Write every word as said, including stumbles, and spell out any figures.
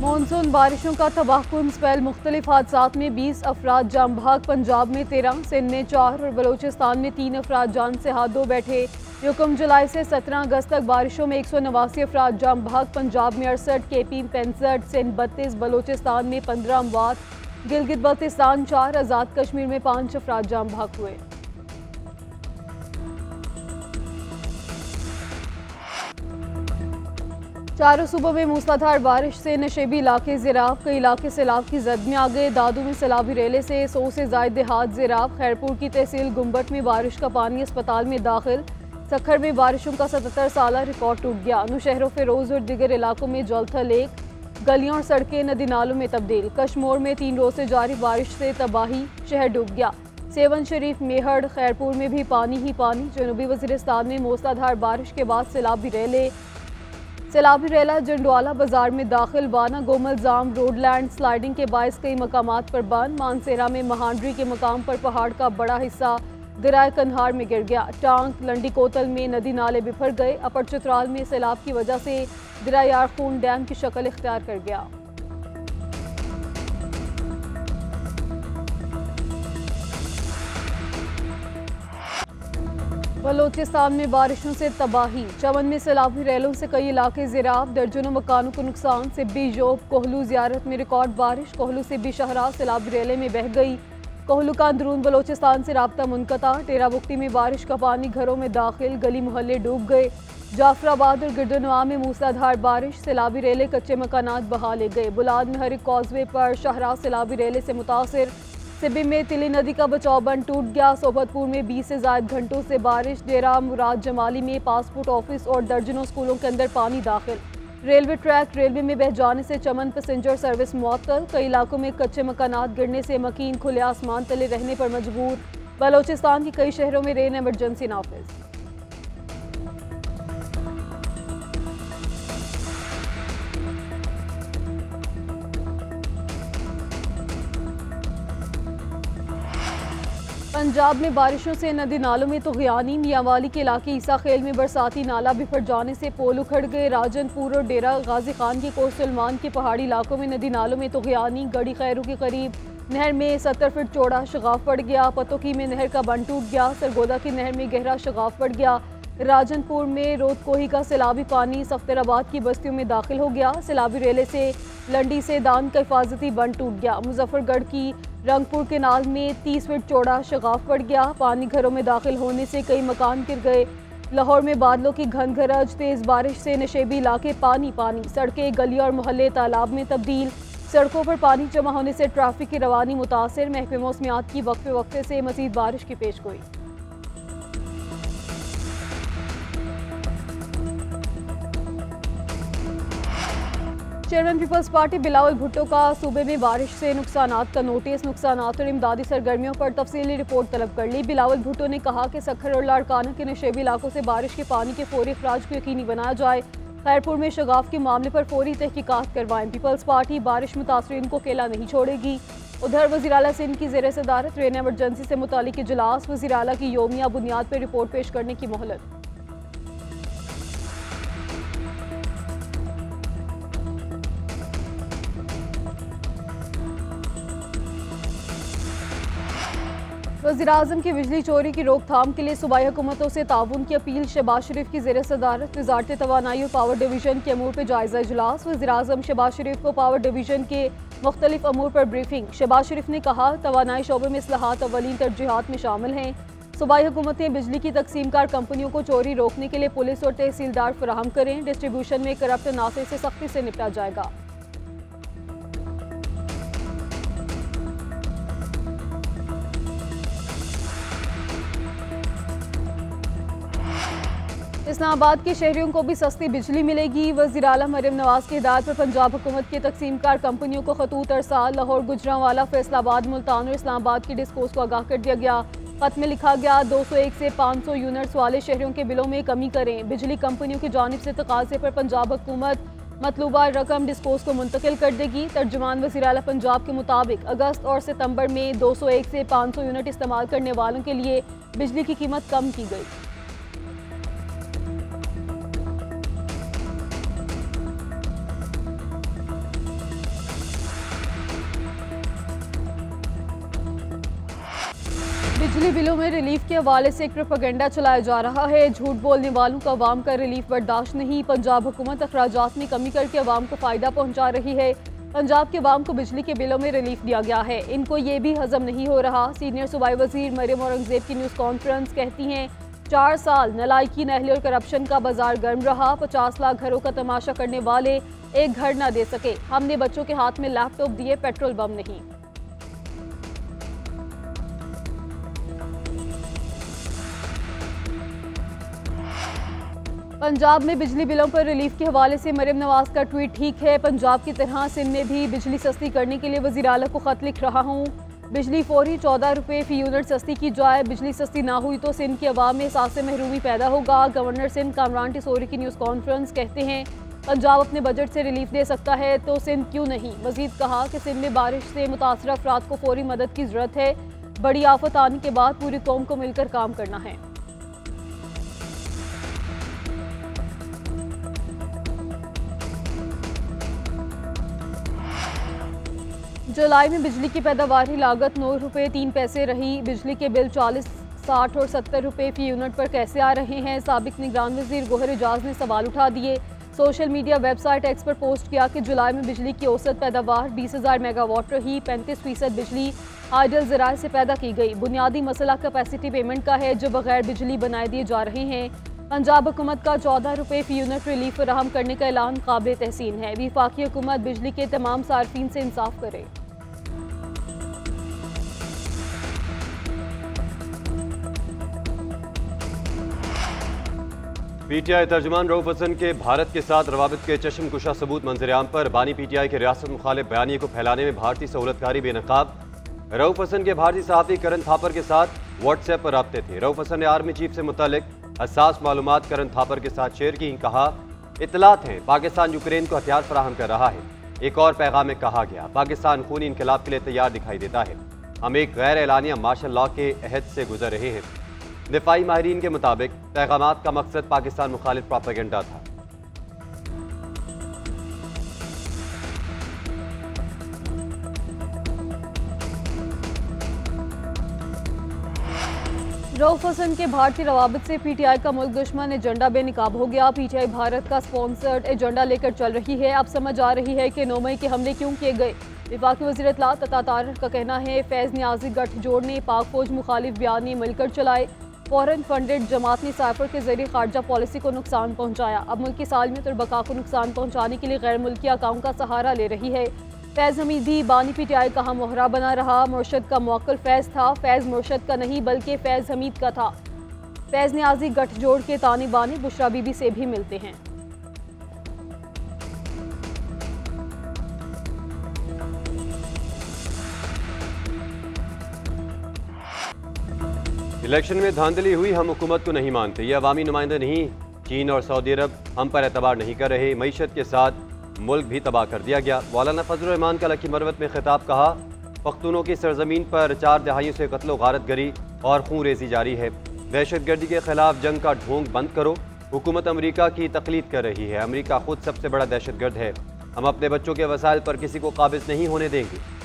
Monsoon बारिशों का तबाहकुन spell, मुख्तलिफ हादसात में बीस अफराद जाम भाग। पंजाब में तेरह, सिंध में चार और बलोचिस्तान में तीन अफराद जान से हाथ धो बैठे। यकम जुलाई से सत्रह अगस्त तक बारिशों में एक सौ नवासी अफराद जाम भाग। पंजाब में अड़सठ, के पी पैंसठ, सिंध बत्तीस, बलोचिस्तान में पंद्रह अमवात, गिलगित बल्तिस्तान चार, आज़ाद कश्मीर में पाँच अफराद जाम भाग हुए। चारों सूबों में मूसलाधार बारिश से नशेबी इलाके ज़राब, कई इलाके सैलाब की जद में आ गए। दादू में सैलाबी रेले से सौ से जायद देहात ज़राब। खैरपुर की तहसील गुम्बट में बारिश का पानी अस्पताल में दाखिल। सखर में बारिशों का सतहत्तर साला रिकॉर्ड टूट गया। नौशहर, फिरोज और दिगर इलाकों में जलथल लेक, गलियाँ और सड़कें नदी नालों में तब्दील। कश्मोर में तीन रोज़ से जारी बारिश से तबाही, शहर डूब गया। सेवन शरीफ, मेहड़, खैरपुर में भी पानी ही पानी। जनूबी वज़ीरिस्तान में मूसलाधार बारिश के बाद सैलाबी रेले सैलाबी रेला जंडवाला बाजार में दाखिल। बाना गोमल जाम, रोड लैंड स्लाइडिंग के बायस कई मकामात पर बंद। मानसेरा में महांड्री के मकाम पर पहाड़ का बड़ा हिस्सा दराय कन्हार में गिर गया। टांग, लंडी कोतल में नदी नाले बिफर गए। अपर चित्राल में सैलाब की वजह से दराय यारखून डैम की शक्ल इख्तियार कर गया। बलोचिस्तान में बारिशों से तबाही। चमन में सैलाबी रेलों से कई इलाके ज़राब, दर्जनों मकानों को नुकसान। सिब्बी, जोब, कोहलू ज़ियारत में रिकॉर्ड बारिश। कोहलू सिब्बी शहरा सैलाबी रेले में बह गई। कोहलू का अंदरून बलोचिस्तान से राबता मुनक़ता। टेरा बुख्ती में बारिश का पानी घरों में दाखिल, गली मोहल्ले डूब गए। जाफराबाद और गिरदनवा में मूसलाधार बारिश, सैलाबी रेले कच्चे मकानात बहा ले गए। बुलाद में हरिक कॉजवे पर शहरा सैलाबी रेले से मुतासर। सिब्बी में तिली नदी का बचाव बंद टूट गया। सोबतपुर में बीस से ज़ायद घंटों से बारिश। डेरा मुराद जमाली में पासपोर्ट ऑफिस और दर्जनों स्कूलों के अंदर पानी दाखिल। रेलवे ट्रैक रेलवे में बह जाने से चमन पैसेंजर सर्विस मुअत्तल। कई इलाकों में कच्चे मकानात गिरने से मकीन खुले आसमान तले रहने पर मजबूर। बलोचिस्तान के कई शहरों में रेन एमरजेंसी नाफिज। पंजाब में बारिशों से नदी नालों में तुग़यानी। मियांवाली के इलाके ईसा खेल में बरसाती नाला बिफर जाने से पोल उखड़ गए। राजनपुर और डेरा गाजी खान के कोट सलमान के पहाड़ी इलाकों में नदी नालों में तुग़यानी। गड़ी खैरू के करीब नहर में सत्तर फीट चौड़ा शगाफ पड़ गया। पतोकी में नहर का बंद टूट गया। सरगोदा की नहर में गहरा शगाफ पड़ गया। राजनपुर में रोदकोही का सैलाबी पानी सफ्तराबाद की बस्तियों में दाखिल हो गया। सैलाबी रेले से लंडी से दान का हिफाजती बंद टूट गया। मुजफ्फरगढ़ की रंगपुर केनाल में तीस फीट चौड़ा शगाफ पड़ गया। पानी घरों में दाखिल होने से कई मकान गिर गए। लाहौर में बादलों की घन गरज, तेज़ बारिश से नशेबी इलाके पानी पानी। सड़कें, गलियां और मोहल्ले तालाब में तब्दील। सड़कों पर पानी जमा होने से ट्रैफिक की रवानी मुतासर। महकमे मौसमियात की वक्फे वक्फे से मज़ीद बारिश की पेशगोई। Chairman peoples party Bilawal Bhutto का सूबे में बारिश से नुकसानात का नोटिस। नुकसानात और इमदादी सरगर्मियों पर तफसीली रिपोर्ट तलब कर ली। बिलावल भुट्टो ने कहा कि सखर और लाड़काना के नशेबी इलाकों से बारिश के पानी के फौरी अखराज को यकीनी बनाया जाए। खैरपुर में शगाफ के मामले पर फौरी तहकीकात करवाएं। पीपल्स पार्टी बारिश मुतासरीन को अकेला नहीं छोड़ेगी। उधर वज़ीर आला सिंध की ज़ेर सदारत रेन एमरजेंसी से मुतालिक इजलास, वज़ीर आला की योमिया बुनियाद पर रिपोर्ट पेश करने की मोहलत। वज़ीर-ए-आज़म की बिजली चोरी की रोकथाम के लिए सूबाई हुकूमतों से ताउन की अपील। शहबाज शरीफ की ज़ेर सदारत वज़ारत तवानाई और पावर डिवीज़न के अमूर पर जायज़ा इजलास। वज़ीर-ए-आज़म शहबाज शरीफ को पावर डिवीज़न के मुख्तलिफ अमूर पर ब्रीफिंग। शहबाज शरीफ ने कहा, तवानाई शोबे में इस्लाहात अवलीन तरजीहात में शामिल हैं। सूबाई हुकूमतें बिजली की तकसीमकार कंपनियों को चोरी रोकने के लिए पुलिस और तहसीलदार फराहम करें। डिस्ट्रीब्यूशन में करप्ट अनासर से सख्ती से निपटा जाएगा। इस्लामाबाद के शहरियों को भी सस्ती बिजली मिलेगी। वज़ीर आला मरियम नवाज की हिदायत पर पंजाब हुकूमत की तकसीमकार कंपनियों को खतूत अरसाल, लाहौर, गुजरांवाला, फैसलाबाद, मुल्तान और इस्लामाबाद की डिस्कोस को आगाह कर दिया गया। खत में लिखा गया, दो सौ एक से पाँच सौ यूनिट्स वाले शहरियों के बिलों में कमी करें। बिजली कंपनियों की जानिब से तकाजे पर पंजाब हुकूमत मतलूबा रकम डिस्कोस को मुंतकिल कर देगी। तर्जुमान वज़ीर आला पंजाब के मुताबिक अगस्त और सितम्बर में दो सौ एक से पाँच सौ यूनिट इस्तेमाल करने वालों के लिए बिजली की कीमत कम की गई। बिजली बिलों में रिलीफ के हवाले से प्रोपेगेंडा चलाया जा रहा है। झूठ बोलने वालों का अवाम का रिलीफ बर्दाश्त नहीं। पंजाब हुकूमत अखराजात में कमी करके अवाम को फ़ायदा पहुंचा रही है। पंजाब के अवाम को बिजली के बिलों में रिलीफ दिया गया है, इनको ये भी हजम नहीं हो रहा। सीनियर सूबाई वजीर मरियम औरंगजेब की न्यूज़ कॉन्फ्रेंस कहती हैं, चार साल नलायकी, नहली और करप्शन का बाजार गर्म रहा। पचास लाख घरों का तमाशा करने वाले एक घर ना दे सके। हमने बच्चों के हाथ में लैपटॉप दिए, पेट्रोल बम नहीं। पंजाब में बिजली बिलों पर रिलीफ के हवाले से मरियम नवाज का ट्वीट ठीक है। पंजाब की तरह सिंध में भी बिजली सस्ती करने के लिए वज़ीर आला को खत लिख रहा हूँ। बिजली फौरी चौदह रुपये फी यूनिट सस्ती की जाए। बिजली सस्ती ना हुई तो सिंध की आवाम में एहसास महरूमी पैदा होगा। गवर्नर सिंध कामरान टिसोरी की न्यूज़ कॉन्फ्रेंस कहते हैं, पंजाब अपने बजट से रिलीफ दे सकता है तो सिंध क्यों नहीं। मजीद कहा कि सिंध में बारिश से मुतासर अफराद को फौरी मदद की ज़रूरत है। बड़ी आफत आने के बाद पूरी कौम को मिलकर काम करना है। जुलाई में बिजली की पैदावार ही लागत नौ रुपये तीन पैसे रही। बिजली के बिल चालीस, साठ और सत्तर रुपये फी यूनिट पर कैसे आ रहे हैं। साबिक निगरान वजीर गोहर एजाज ने सवाल उठा दिए। सोशल मीडिया वेबसाइट एक्स पर पोस्ट किया कि जुलाई में बिजली की औसत पैदावार बीस हज़ार मेगावाट रही। पैंतीस फीसद बिजली आइडल ज़राए से पैदा की गई। बुनियादी मसला कैपेसिटी पेमेंट का है जो बगैर बिजली बनाए दिए जा रहे हैं। पंजाब हुकूमत का चौदह रुपये फी यूनिट रिलीफ फराहम करने का ऐलान काबिल तहसीन है। वफाकी हुकूमत बिजली के तमाम सार्फिन से इंसाफ करे। पीटीआई तर्जुमान रऊफ हसन के भारत के साथ रवाबित के चश्मकुशा सबूत मंजरेआम पर बानी पीटीआई के रियासत मुखालिफ बयानी को फैलाने में भारतीय सहूलतकारी बेनकाब। रऊफ हसन के भारतीय सहाफ़ी करण थापर के साथ व्हाट्सएप पर रबते थे। रऊफ हसन ने आर्मी चीफ से मुतलिक हसास मालूमात करण थापर के साथ शेयर की। कहा, इतलात हैं पाकिस्तान यूक्रेन को हथियार फराहम कर रहा है। एक और पैगाम में कहा गया, पाकिस्तान खूनी इनकलाब के लिए तैयार दिखाई देता है। हम एक गैर एलानिया मार्शल लॉ के अहद से गुजर रहे हैं। दिफाई माहरीन के मुताबिक पैगाम का मकसद पाकिस्तान मुखालिफ प्रोपेगेंडा था। रऊफ हसन के भारतीय रवाबित से पीटीआई का मुल्क दुश्मन एजेंडा बेनकाब हो गया। पीटीआई भारत का स्पॉन्सर्ड एजेंडा लेकर चल रही है। अब समझ आ रही है कि नौ मई के हमले क्यों किए गए। विफाकी वज़ीर इत्तलाआत अता तारिक का कहना है, फैज़ नियाज़ी गठजोड़ ने पाक फौज मुखालिफ बयान मिलकर चलाए। फॉरेन फंडेड जमात ने साइफर के जरिए खारजा पॉलिसी को नुकसान पहुँचाया। अब मुल्क की सालमियत और बका को नुकसान पहुँचाने के लिए गैर मुल्की अकाउंट का सहारा ले रही है। फैज़ हमीदी बानी पीटीआई का हम मोहरा बना रहा। मुर्शद का मौक़िफ़ फैज़ था, फैज़ मुर्शद का नहीं बल्कि फैज़ हमीद का था। फैज़ नियाज़ी गठजोड़ के ताने बाने बुशरा बीबी से भी मिलते हैं। इलेक्शन में धांधली हुई, हम हुकूमत को नहीं मानते। ये अवामी नुमाइंदे नहीं, चीन और सऊदी अरब हम पर एतबार नहीं कर रहे। मीशत के साथ मुल्क भी तबाह कर दिया गया। मौलाना फजल-उर-रहमान का लकी मरवत में खिताब। कहा, पख्तूनों की सरजमीन पर चार दहाइयों से कत्लो गारतगरी और खून रेजी जारी है। दहशतगर्दी के खिलाफ जंग का ढोंग बंद करो। हुकूमत अमरीका की तकलीद कर रही है। अमरीका खुद सबसे बड़ा दहशतगर्द है। हम अपने बच्चों के वसाइल पर किसी को काबिज नहीं होने देंगे।